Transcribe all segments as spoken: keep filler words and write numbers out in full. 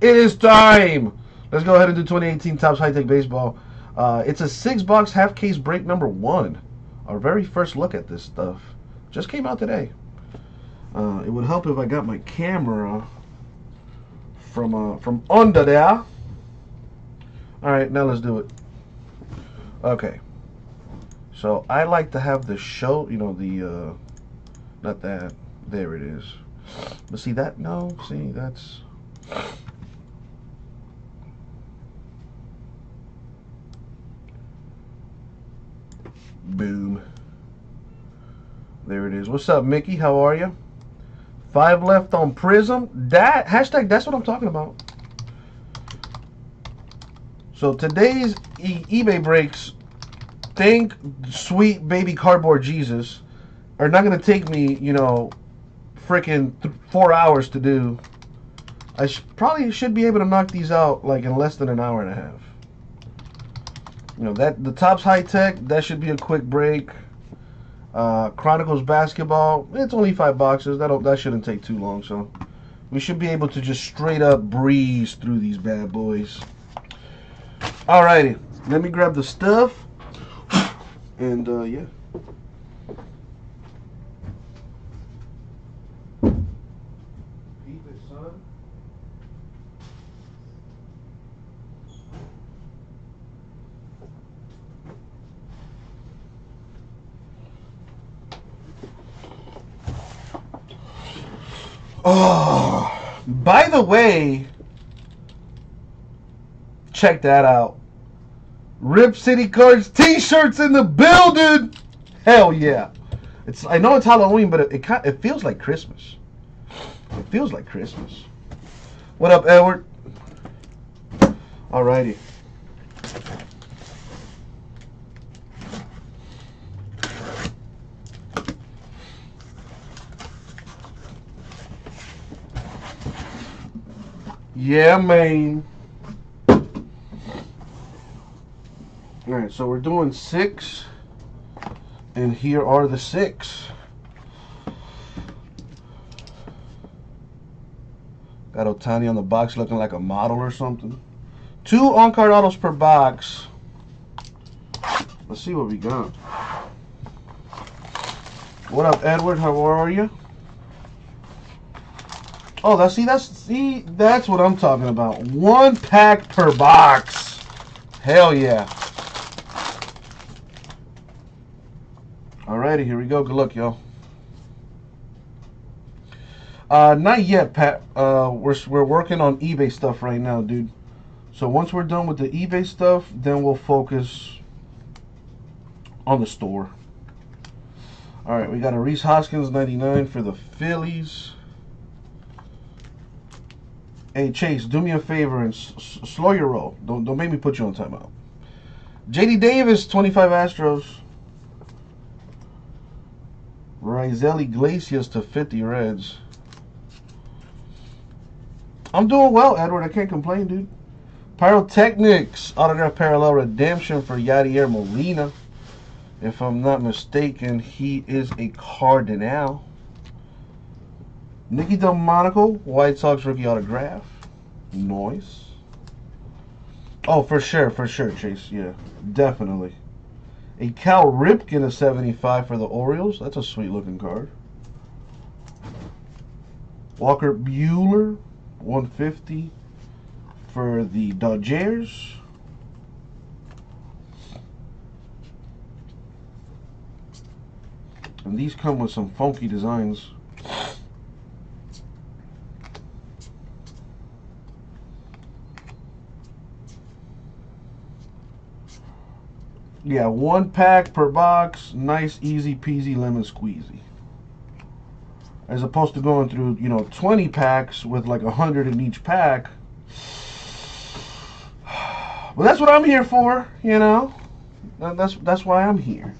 It is time. Let's go ahead and do twenty eighteen Topps High Tech Baseball. Uh, it's a six-box half-case break number one. Our very first look at this stuff. Just came out today. Uh, it would help if I got my camera from uh, from under there. All right, now let's do it. Okay. So I like to have the show, you know, the, uh, not that, there it is. But see that, no, see, that's... Boom. There it is. What's up, Mickey? How are you? Five left on Prism. That, hashtag, that's what I'm talking about. So today's e eBay breaks, thank sweet baby cardboard Jesus, are not going to take me, you know, freaking four hours to do. I sh probably should be able to knock these out, like, in less than an hour and a half. You know, that the Topps High Tech, that should be a quick break. Uh, Chronicles Basketball, it's only five boxes. That don't, that shouldn't take too long, so we should be able to just straight up breeze through these bad boys. Alrighty, let me grab the stuff, and uh, yeah. Oh, by the way, check that out. Rip City Cards t-shirts in the building. Hell yeah. It's, I know it's Halloween, but it, it, it feels like Christmas. It feels like Christmas. What up, Edward? Alrighty. Yeah, man. All right, so we're doing six, and here are the six. Got Ohtani on the box looking like a model or something. Two on-card autos per box. Let's see what we got. What up, Edward? How are you? Oh, that's, see, that's, see, that's what I'm talking about. One pack per box. Hell yeah. Alrighty, here we go. Good luck, y'all. Uh, not yet, Pat. Uh, we're, we're working on eBay stuff right now, dude. So once we're done with the eBay stuff, then we'll focus on the store. Alright, we got a Reese Hoskins ninety-nine for the Phillies. Hey, Chase, do me a favor and s s slow your roll. Don't, don't make me put you on timeout. J D Davis, twenty-five Astros. Raisel Iglesias to fifty Reds. I'm doing well, Edward. I can't complain, dude. Pyrotechnics, autograph parallel redemption for Yadier Molina. If I'm not mistaken, he is a Cardinal. Nicky Delmonico, White Sox rookie autograph. Noise. Oh, for sure, for sure, Chase. Yeah, definitely. A Cal Ripken of seventy-five for the Orioles. That's a sweet-looking card. Walker Buehler, one fifty for the Dodgers. And these come with some funky designs. Yeah, one pack per box, nice, easy peasy, lemon squeezy. As opposed to going through, you know, twenty packs with like a hundred in each pack. Well, that's what I'm here for, you know. That's that's why I'm here.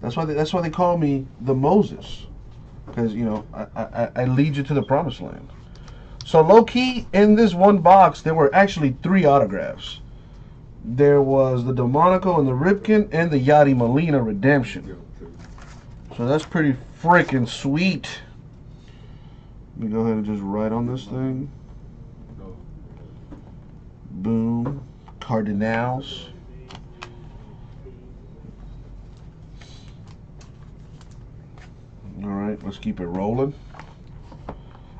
That's why they, that's why they call me the Moses, because you know I, I I lead you to the promised land. So low key, in this one box, there were actually three autographs. There was the Delmonico and the Ripken and the Yadier Molina redemption. So that's pretty freaking sweet. Let me go ahead and just write on this thing. Cardinals. All right, let's keep it rolling.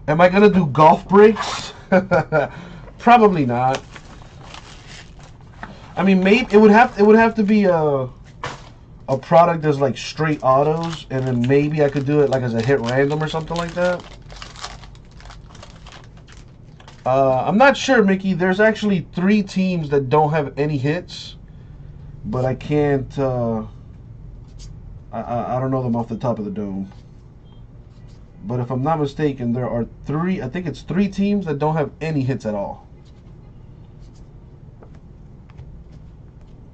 Am I going to do golf breaks? Probably not. I mean, maybe it would have it would have to be a a product that's like straight autos, and then maybe I could do it like as a hit random or something like that. Uh, I'm not sure, Mickey. There's actually three teams that don't have any hits, but I can't. Uh, I, I I don't know them off the top of the dome. But if I'm not mistaken, there are three. I think it's three teams that don't have any hits at all.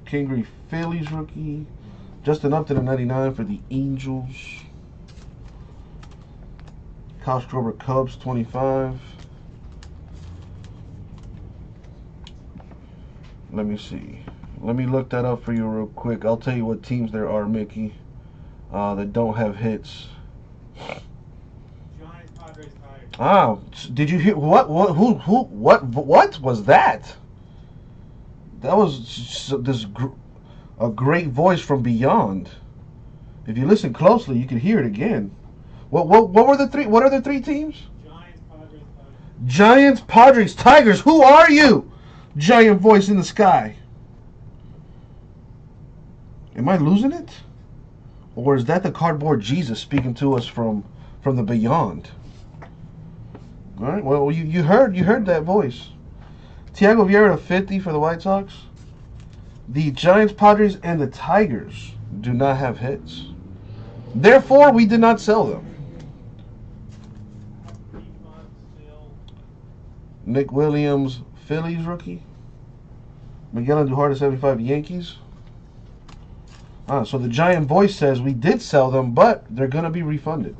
Kingery Phillies rookie. Justin Upton at ninety-nine for the Angels. Castrover Cubs, twenty-five. Let me see. Let me look that up for you real quick. I'll tell you what teams there are, Mickey, uh, that don't have hits. Giants, Padres, Tigers. Oh, did you hear? What? What? Who? Who? What? What was that? That was this gr a great voice from beyond. If you listen closely, you can hear it again. What? What? What were the three? What are the three teams? Giants, Padres, Tigers. Giants, Padres, Tigers. Who are you? Giant voice in the sky. Am I losing it? Or is that the cardboard Jesus speaking to us from from the beyond? All right. Well, you you heard you heard that voice. Tiago Vieira, fifty for the White Sox. The Giants, Padres, and the Tigers do not have hits. Therefore, we did not sell them. Nick Williams, Phillies rookie. Miguel Andujar, seventy-five, Yankees. Ah, so the Giant voice says we did sell them, but they're going to be refunded.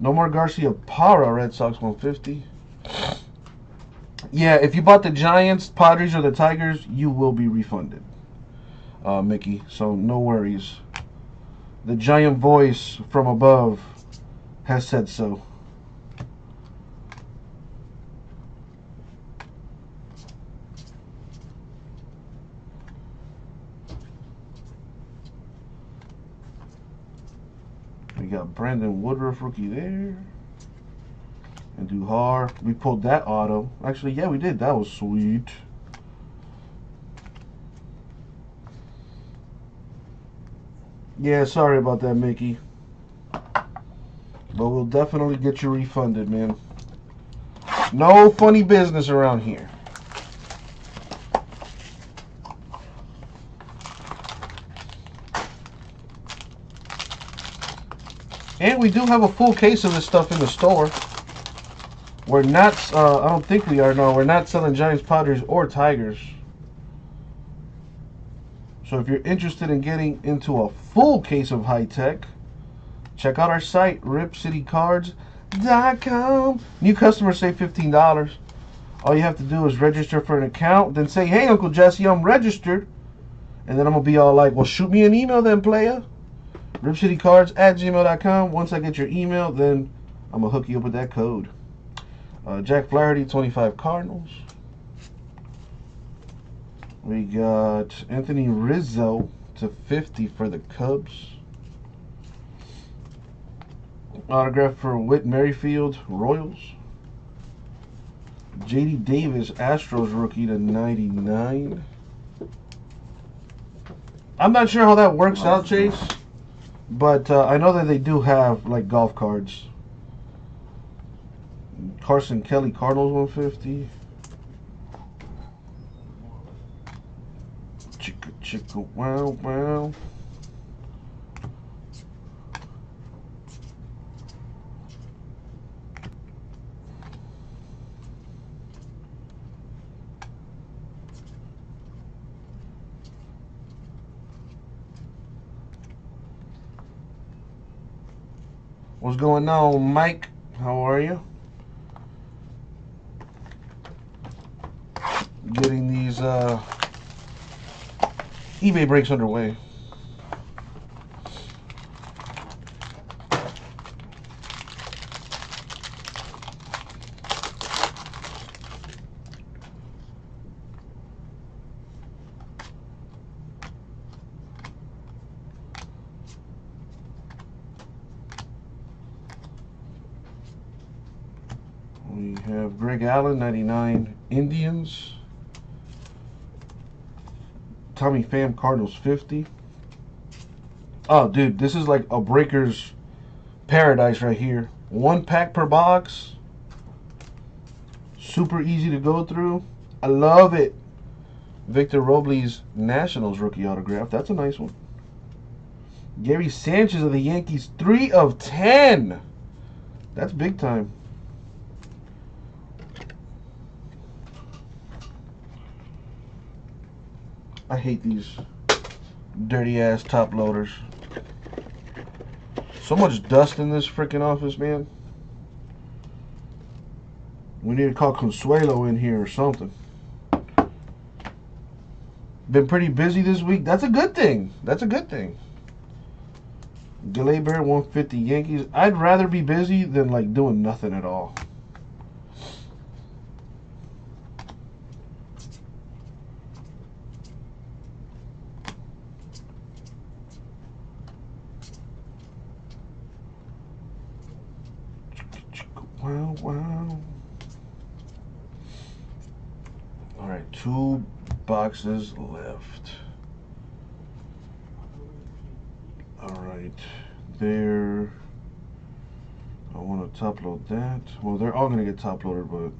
Nomar Garciaparra, Red Sox, one fifty. Yeah, if you bought the Giants, Padres, or the Tigers, you will be refunded, uh, Mickey. So no worries. The giant voice from above has said so. We got Brandon Woodruff, rookie there. And Duhar, we pulled that auto. Actually, yeah, we did. That was sweet. Yeah, sorry about that, Mickey. But we'll definitely get you refunded, man. No funny business around here. And we do have a full case of this stuff in the store. We're not, uh, I don't think we are, no, we're not selling Giants, Padres, or Tigers. So if you're interested in getting into a full case of high tech, check out our site, rip city cards dot com. New customers save fifteen dollars. All you have to do is register for an account, then say, hey, Uncle Jesse, I'm registered. And then I'm going to be all like, well, shoot me an email then, playa. rip city cards at gmail dot com. Once I get your email, then I'm going to hook you up with that code. Uh, Jack Flaherty, twenty-five, Cardinals. We got Anthony Rizzo to fifty for the Cubs. Autograph for Whit Merrifield, Royals. J D Davis, Astros rookie to ninety-nine. I'm not sure how that works out, Chase, but uh, I know that they do have like golf cards. Carson Kelly, Cardinals, one fifty. Chicka, chicka, wow, wow. What's going on, Mike? How are you? Getting these uh, eBay breaks underway. We have Greg Allen, ninety-nine, Indians. Tommy Pham, Cardinals, fifty. Oh, dude, this is like a breaker's paradise right here. One pack per box. Super easy to go through. I love it. Victor Robles, Nationals rookie autograph. That's a nice one. Gary Sanchez of the Yankees, three of ten. That's big time. I hate these dirty ass top loaders. So much dust in this freaking office, man. We need to call Consuelo in here or something. Been pretty busy this week. That's a good thing. That's a good thing. Glaber, one fifty, Yankees. I'd rather be busy than like doing nothing at all. Wow, wow. All right, two boxes left. All right, there. I want to top load that. Well, they're all going to get top loaded, but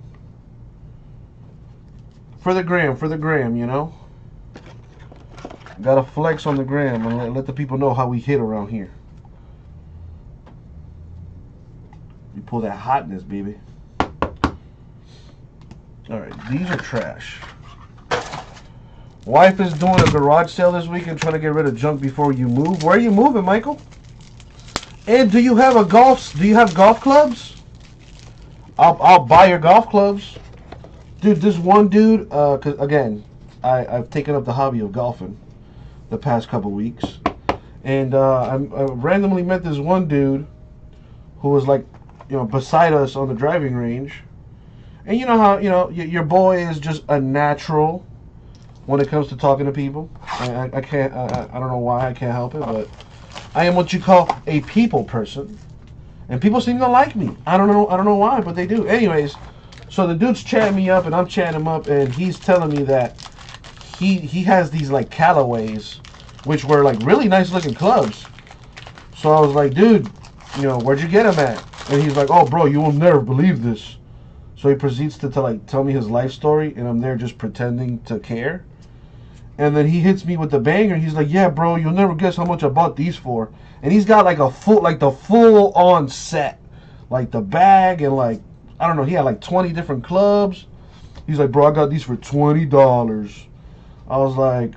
for the gram, for the gram, you know? Got to flex on the gram and let, let the people know how we hit around here. You pull that hotness, baby. All right, these are trash. Wife is doing a garage sale this week and trying to get rid of junk before you move. Where are you moving, Michael? And do you have a golf? Do you have golf clubs? I'll I'll buy your golf clubs, dude. This one dude, uh, cause again, I I've taken up the hobby of golfing the past couple weeks, and uh, I, I randomly met this one dude who was like, you know, beside us on the driving range. And you know how, you know, your boy is just a natural when it comes to talking to people. I, I can't, I, I don't know why, I can't help it, but I am what you call a people person. And people seem to like me. I don't know, I don't know why, but they do. Anyways, so the dude's chatting me up and I'm chatting him up, and he's telling me that he, he has these like Callaways, which were like really nice looking clubs. So I was like, dude, you know, where'd you get them at? And he's like, oh, bro, you will never believe this. So he proceeds to, to like tell me his life story, and I'm there just pretending to care. And then he hits me with the banger. He's like, yeah, bro, you'll never guess how much I bought these for. And he's got like a full, like the full on set. Like the bag and like, I don't know, he had like twenty different clubs. He's like, bro, I got these for twenty dollars. I was like,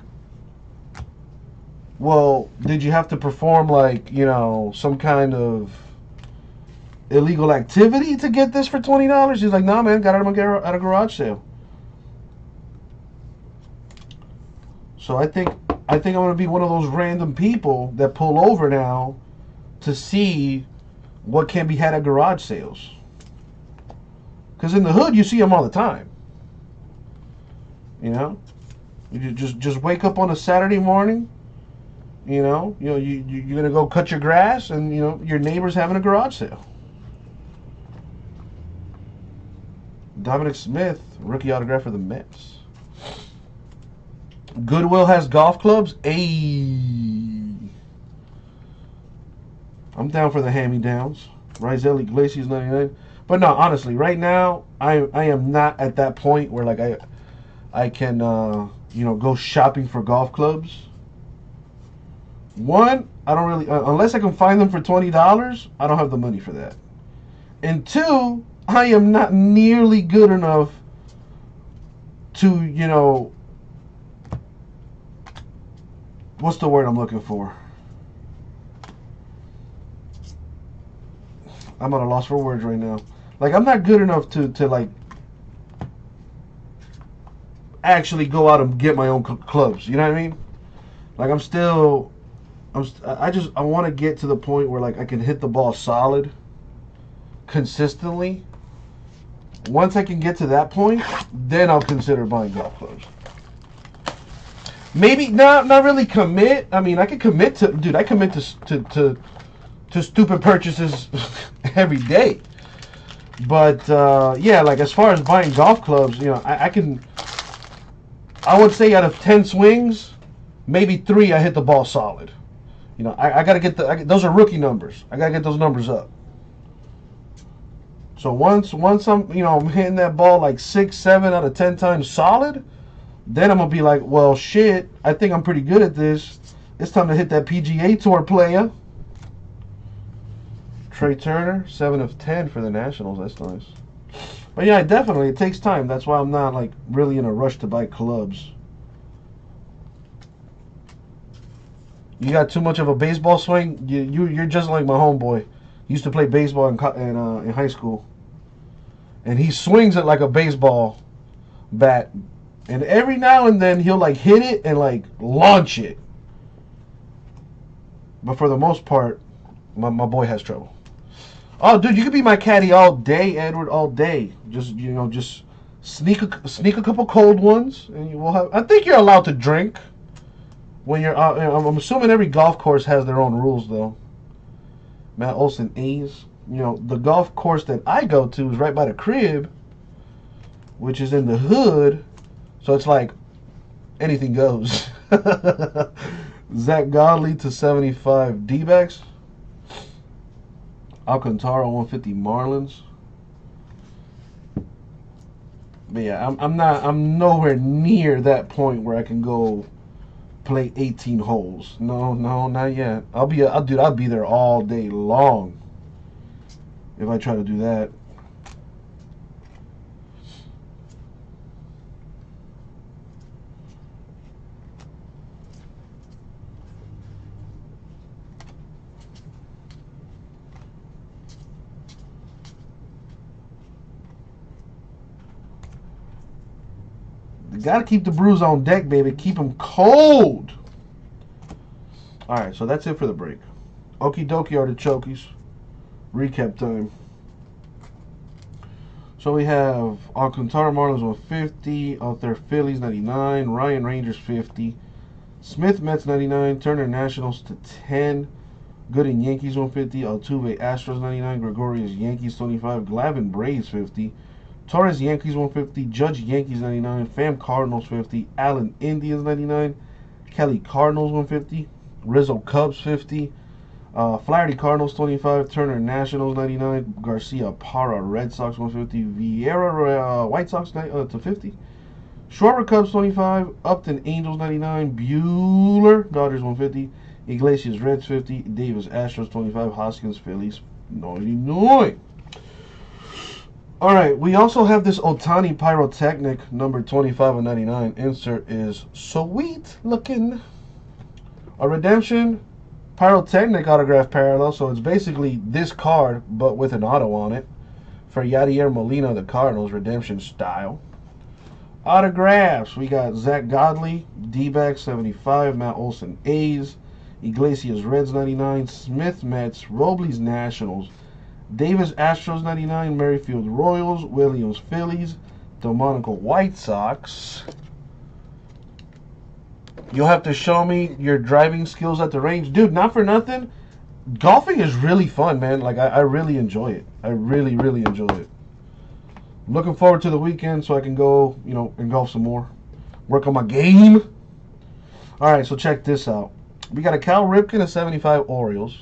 well, did you have to perform like, you know, some kind of illegal activity to get this for twenty dollars? He's like, nah, man, got it at a garage sale. So I think I think I'm gonna be one of those random people that pull over now to see what can be had at garage sales. Cause in the hood you see them all the time. You know, you just just wake up on a Saturday morning. You know, you know, you, you you're gonna go cut your grass, and you know your neighbor's having a garage sale. Dominic Smith, rookie autograph for the Mets. Goodwill has golf clubs. Ayy. I'm down for the hand-me-downs. Raisel Iglesias, ninety-nine. But no, honestly, right now, I I am not at that point where like I I can uh, you know, go shopping for golf clubs. One, I don't really, uh, unless I can find them for twenty dollars, I don't have the money for that. And two, I am not nearly good enough to, you know, what's the word I'm looking for? I'm at a loss for words right now. Like, I'm not good enough to, to like, actually go out and get my own cl- clubs. You know what I mean? Like, I'm still... I'm, I just I want to get to the point where like I can hit the ball solid consistently. Once I can get to that point, then I'll consider buying golf clubs. Maybe not not really commit. I mean, I could commit to, dude, I commit to to to, to stupid purchases every day. But uh, yeah, like as far as buying golf clubs, you know, I, I can, I would say out of ten swings, maybe three I hit the ball solid. You know, I, I gotta get the I, those are rookie numbers. I gotta get those numbers up. So once once I'm you know I'm hitting that ball like six, seven out of ten times solid, then I'm gonna be like, well, shit, I think I'm pretty good at this. It's time to hit that P G A Tour player. Trey Turner, seven of ten for the Nationals. That's nice. But yeah, definitely it takes time. That's why I'm not like really in a rush to buy clubs. You got too much of a baseball swing. You, you you're just like my homeboy. He used to play baseball in in, uh, in high school, and he swings it like a baseball bat. And every now and then he'll like hit it and like launch it. But for the most part, my my boy has trouble. Oh, dude, you could be my caddy all day, Edward, all day. Just you know, just sneak a, sneak a couple cold ones, and you will have. I think you're allowed to drink. When you're, uh, I'm assuming every golf course has their own rules, though. Matt Olson, A's. You know, the golf course that I go to is right by the crib, which is in the hood, so it's like anything goes. Zach Godley to seventy-five, D-backs. Alcantara, one fifty, Marlins. But yeah, I'm, I'm not. I'm nowhere near that point where I can go play eighteen holes. No, no, not yet. I'll be, I'll dude, I'll be there all day long if I try to do that. Gotta keep the brews on deck, baby. Keep them cold. All right, so that's it for the break. Okie dokie, artichokes. Recap time. So we have Alcantara Marlins one fifty, out there Phillies ninety-nine, Ryan Rangers fifty, Smith Mets ninety-nine, Turner Nationals to ten, Gooden Yankees one fifty, Altuve Astros ninety-nine, Gregorius Yankees twenty-five, Glavin Braves fifty. Torres Yankees one fifty, Judge Yankees ninety-nine, Pham Cardinals fifty, Allen Indians ninety-nine, Kelly Cardinals one fifty, Rizzo Cubs fifty, uh, Flaherty Cardinals twenty-five, Turner Nationals ninety-nine, Garciaparra Red Sox one fifty, Vieira uh, White Sox uh, to fifty, Schwarber Cubs twenty-five, Upton Angels ninety-nine, Buehler Dodgers one fifty, Iglesias Reds fifty, Davis Astros twenty-five, Hoskins Phillies ninety-nine. Alright, we also have this Ohtani Pyrotechnic, number twenty-five of ninety-nine. Insert is sweet looking. A Redemption Pyrotechnic autograph parallel, so it's basically this card, but with an auto on it. For Yadier Molina, the Cardinals, Redemption style. Autographs, we got Zach Godley, D-back seventy-five, Matt Olson, A's, Iglesias, Reds ninety-nine, Smith, Mets, Robles, Nationals, Davis Astros ninety-nine, Merrifield Royals, Williams Phillies, Delmonico White Sox. You'll have to show me your driving skills at the range. Dude, not for nothing, golfing is really fun, man. Like, I, I really enjoy it. I really, really enjoy it. Looking forward to the weekend so I can go, you know, and golf some more. Work on my game. All right, so check this out. We got a Cal Ripken of seventy-five, Orioles.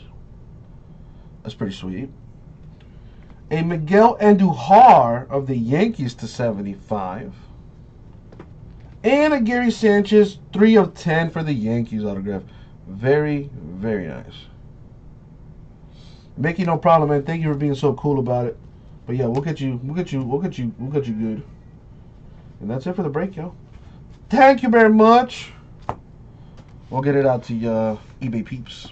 That's pretty sweet. A Miguel Andujar of the Yankees to seventy-five. And a Gary Sanchez, three of ten for the Yankees autograph. Very, very nice. Mickey, no problem, man. Thank you for being so cool about it. But yeah, we'll get you, we'll get you, we'll get you, we'll get you good. And that's it for the break, yo. Thank you very much. We'll get it out to your eBay peeps.